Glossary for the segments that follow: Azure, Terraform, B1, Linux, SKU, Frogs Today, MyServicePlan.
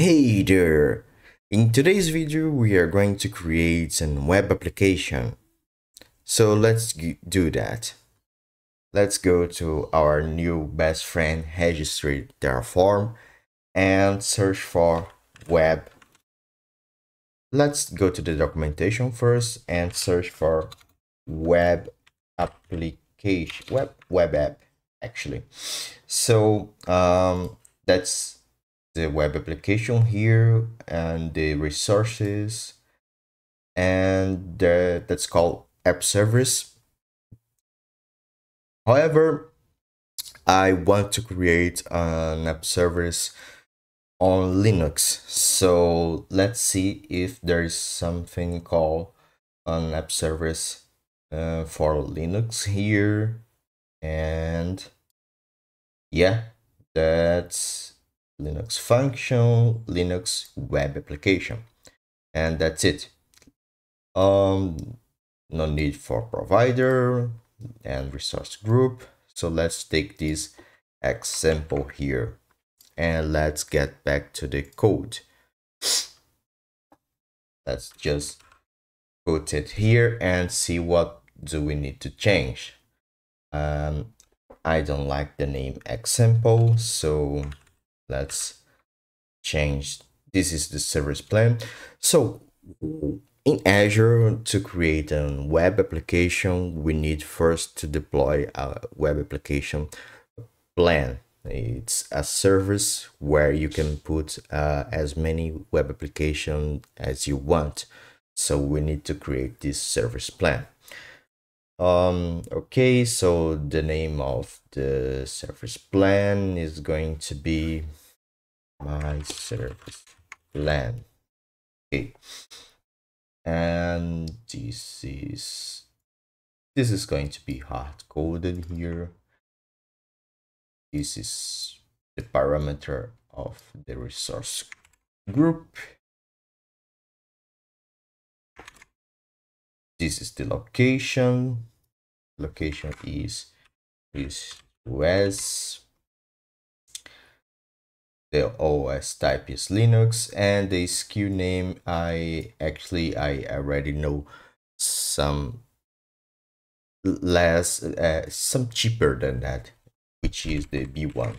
Hey there! In today's video we are going to create a web application. So let's do that. Let's go to our new best friend registry Terraform and search for web. Let's go to the documentation first and search for web application, web app actually. So that's the web application here and the resources, and that's called app service. However, I want to create an app service on Linux, so let's see if there is something called an app service for Linux here. And yeah, that's Linux function, Linux web application, and that's it. No need for provider and resource group. So let's take this example here and let's get back to the code. Let's just put it here and see what do we need to change. I don't like the name example, so let's change. This is the service plan. So in Azure, to create a web application, we need first to deploy a web application plan. It's a service where you can put as many web applications as you want. So we need to create this service plan. Okay, so the name of the service plan is going to be MyServicePlan. Okay, and this is going to be hard coded here. This is the parameter of the resource group. This is the location. Location is US. The OS type is Linux, and the SKU name, I already know some less, some cheaper than that, which is the B1.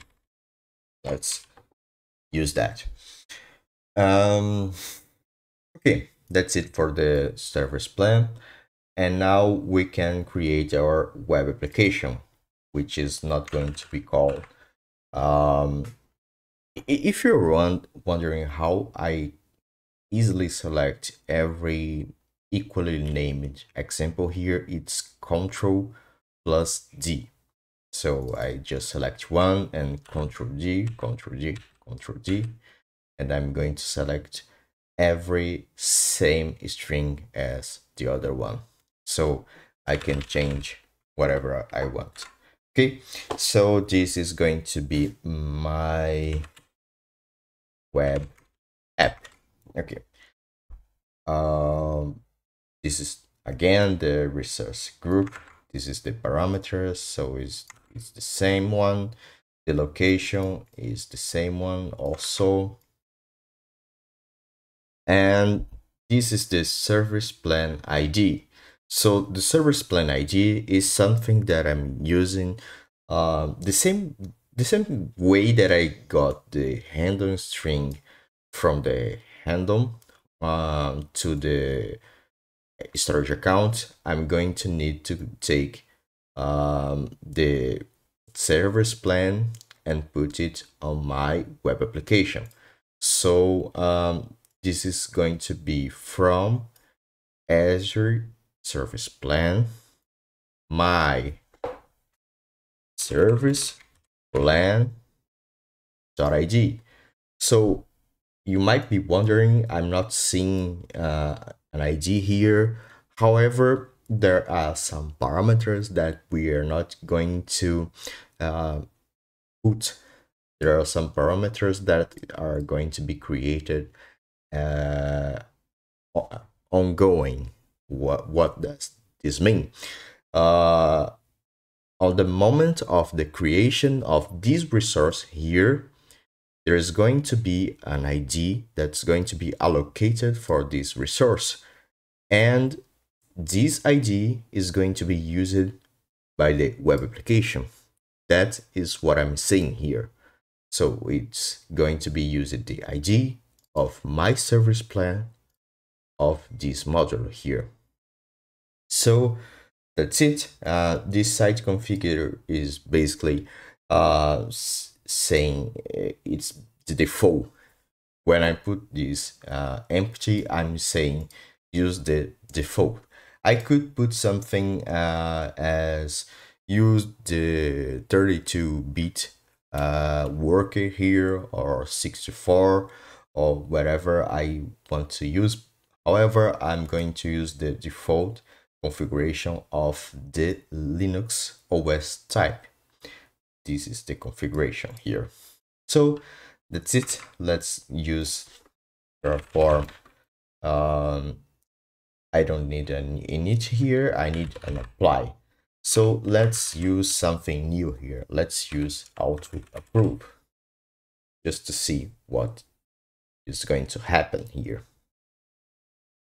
Let's use that. Okay, that's it for the service plan. And now we can create our web application, which is not going to be called. If you're wondering how I easily select every equally named example here, it's Ctrl+D. So I just select one and Ctrl+D, and I'm going to select every same string as the other one. So I can change whatever I want. Okay, so this is going to be my web app. Okay, this is again the resource group. This is the parameters, so it's the same one. The location is the same one also. And this is the service plan ID. So the service plan ID is something that I'm using the same way that I got the handle string from the handle to the storage account. I'm going to need to take the service plan and put it on my web application. So this is going to be from Azure service plan, my service plan.id. So you might be wondering, I'm not seeing an ID here. However, there are some parameters that we are not going to put. There are some parameters that are going to be created ongoing. What does this mean? On the moment of the creation of this resource here, there is going to be an ID that's going to be allocated for this resource. And this ID is going to be used by the web application. That is what I'm saying here. So it's going to be using the ID of MyServicePlan of this module here. So that's it. This site configurator is basically saying it's the default. When I put this empty, I'm saying use the default. I could put something as use the 32-bit worker here, or 64, or whatever I want to use. However, I'm going to use the default configuration of the Linux OS type. This is the configuration here. So that's it. Let's use Terraform. I don't need an init here. I need an apply. So let's use something new here. Let's use output approve, just to see what is going to happen here.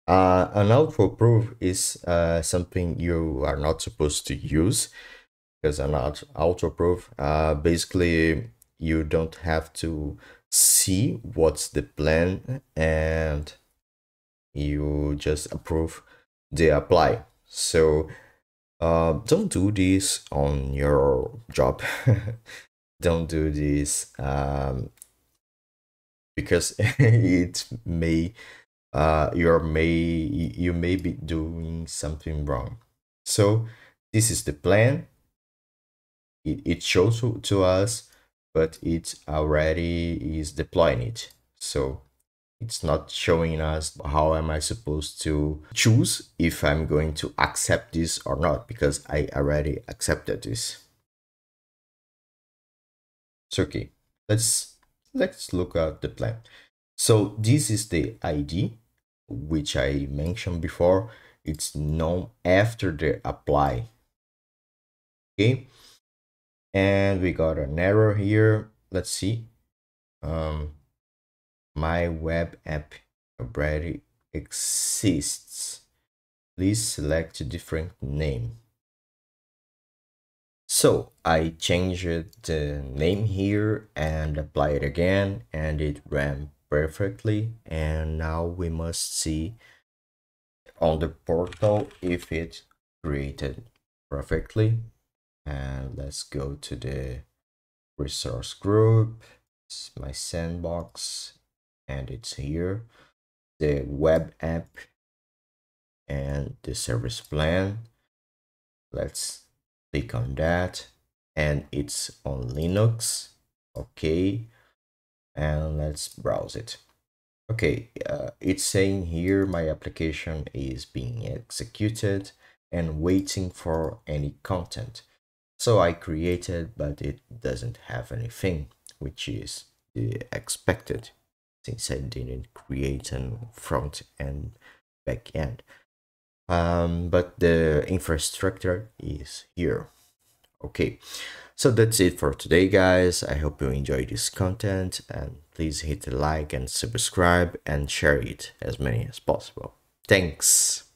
An output approve is something you are not supposed to use, because an auto approve, basically you don't have to see what's the plan, and you just approve the apply. So don't do this on your job. Don't do this because it may you may be doing something wrong. So this is the plan. It shows to us, but it already is deploying it. So it's not showing us how am I supposed to choose if I'm going to accept this or not, because I already accepted this. So okay, let's look at the plan. So this is the ID, which I mentioned before. It's known after the apply. Okay, and we got an error here. Let's see. My web app already exists. Please select a different name. So I changed the name here and apply it again, and it ran perfectly. And now we must see on the portal if it created perfectly. And let's go to the resource group. It's my sandbox. And it's here, the web app and the service plan. Let's click on that, and it's on Linux. Okay, and let's browse it. Okay, it's saying here my application is being executed and waiting for any content. So I created, but it doesn't have anything, which is expected, since I didn't create a front and back end. But the infrastructure is here. Okay, so that's it for today, guys. I hope you enjoyed this content, and please hit the like and subscribe and share it as many as possible. Thanks.